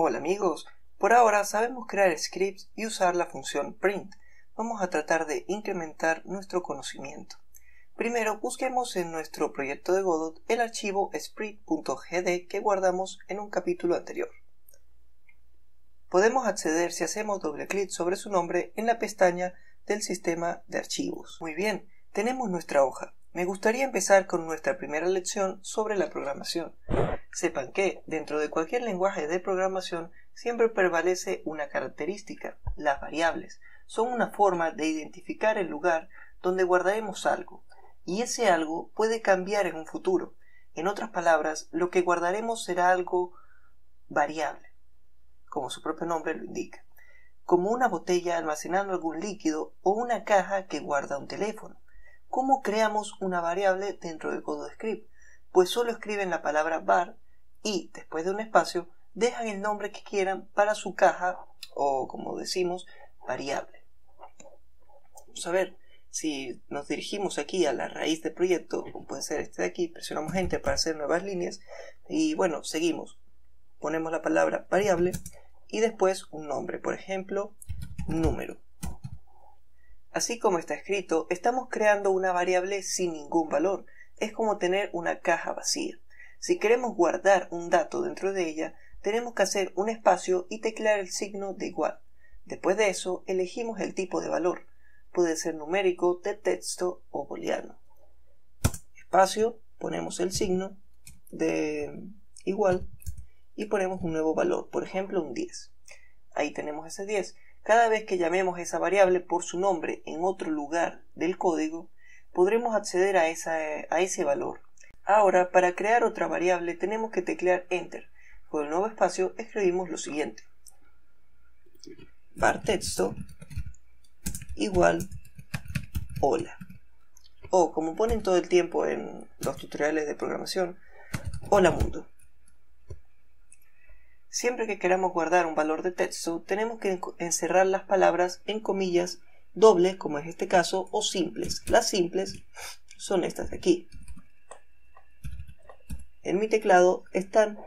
Hola amigos, por ahora sabemos crear scripts y usar la función print. Vamos a tratar de incrementar nuestro conocimiento. Primero busquemos en nuestro proyecto de Godot el archivo script.gd que guardamos en un capítulo anterior. Podemos acceder si hacemos doble clic sobre su nombre en la pestaña del sistema de archivos. Muy bien, tenemos nuestra hoja. Me gustaría empezar con nuestra primera lección sobre la programación. Sepan que, dentro de cualquier lenguaje de programación, siempre prevalece una característica, las variables. Son una forma de identificar el lugar donde guardaremos algo, y ese algo puede cambiar en un futuro. En otras palabras, lo que guardaremos será algo variable, como su propio nombre lo indica, como una botella almacenando algún líquido o una caja que guarda un teléfono. ¿Cómo creamos una variable dentro de GodotScript? Pues solo escriben la palabra var y, después de un espacio, dejan el nombre que quieran para su caja o, como decimos, variable. Vamos a ver, si nos dirigimos aquí a la raíz del proyecto, como puede ser este de aquí, presionamos Enter para hacer nuevas líneas y, bueno, seguimos. Ponemos la palabra variable y después un nombre, por ejemplo, número. Así como está escrito, estamos creando una variable sin ningún valor. Es como tener una caja vacía. Si queremos guardar un dato dentro de ella, tenemos que hacer un espacio y teclear el signo de igual. Después de eso, elegimos el tipo de valor. Puede ser numérico, de texto o booleano. Espacio, ponemos el signo de igual y ponemos un nuevo valor, por ejemplo un 10. Ahí tenemos ese 10. Cada vez que llamemos esa variable por su nombre en otro lugar del código, podremos acceder a ese valor. Ahora, para crear otra variable, tenemos que teclear Enter. Con el nuevo espacio escribimos lo siguiente. Var texto igual hola. O, como ponen todo el tiempo en los tutoriales de programación, hola mundo. Siempre que queramos guardar un valor de texto, tenemos que encerrar las palabras en comillas dobles, como es este caso, o simples. Las simples son estas de aquí. En mi teclado están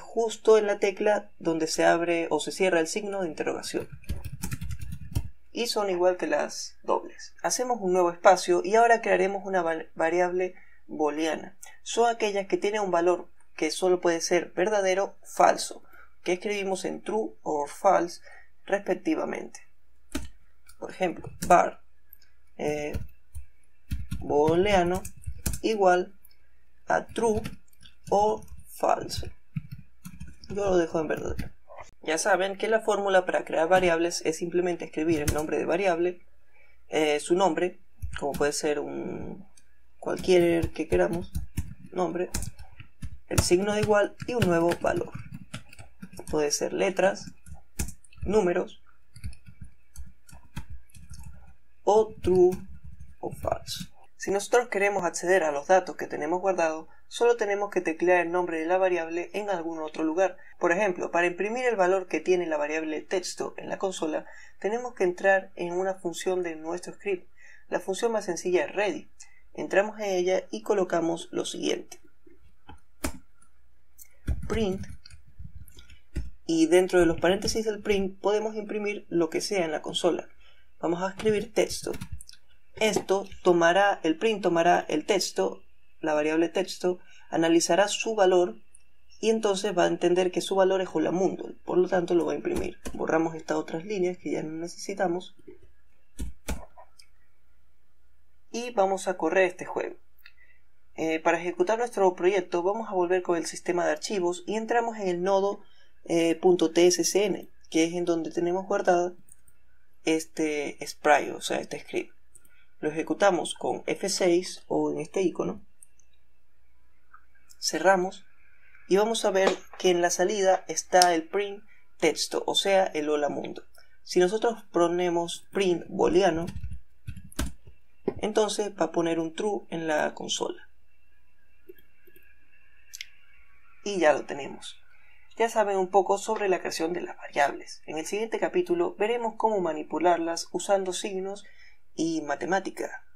justo en la tecla donde se abre o se cierra el signo de interrogación. Y son igual que las dobles. Hacemos un nuevo espacio y ahora crearemos una variable booleana. Son aquellas que tienen un valor que solo puede ser verdadero o falso, que escribimos en true o false respectivamente. Por ejemplo, var booleano igual a true o false. Yo lo dejo en verdadero. Ya saben que la fórmula para crear variables es simplemente escribir el nombre de variable, su nombre, como puede ser cualquier que queramos, nombre, el signo de igual y un nuevo valor. Puede ser letras, números, o true o false. Si nosotros queremos acceder a los datos que tenemos guardados, solo tenemos que teclear el nombre de la variable en algún otro lugar. Por ejemplo, para imprimir el valor que tiene la variable texto en la consola, tenemos que entrar en una función de nuestro script. La función más sencilla es ready. Entramos en ella y colocamos lo siguiente. Print, y dentro de los paréntesis del print podemos imprimir lo que sea en la consola. Vamos a escribir texto. El print tomará el texto, la variable texto, analizará su valor y entonces va a entender que su valor es hola mundo, por lo tanto lo va a imprimir. Borramos estas otras líneas que ya no necesitamos y vamos a correr este juego. Para ejecutar nuestro proyecto vamos a volver con el sistema de archivos y entramos en el nodo .tscn, que es en donde tenemos guardado este sprite, o sea este script. Lo ejecutamos con F6 o en este icono. Cerramos y vamos a ver que en la salida está el print texto, o sea el hola mundo. Si nosotros ponemos print booleano, entonces va a poner un true en la consola. Y ya lo tenemos. Ya saben un poco sobre la creación de las variables. En el siguiente capítulo veremos cómo manipularlas usando signos y matemática.